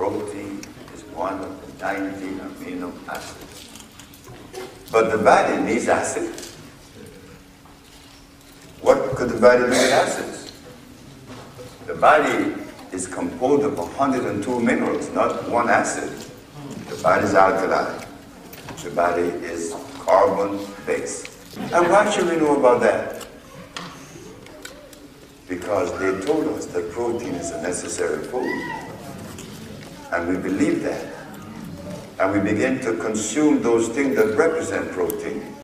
protein is one of the 19 amino acids. But the body needs acid. What could the body do with acids? The body is composed of 102 minerals, not one acid. The body is alkaline. The body is carbon-based. And why should we know about that? Because they told us that protein is a necessary food. And we believe that. And we begin to consume those things that represent protein.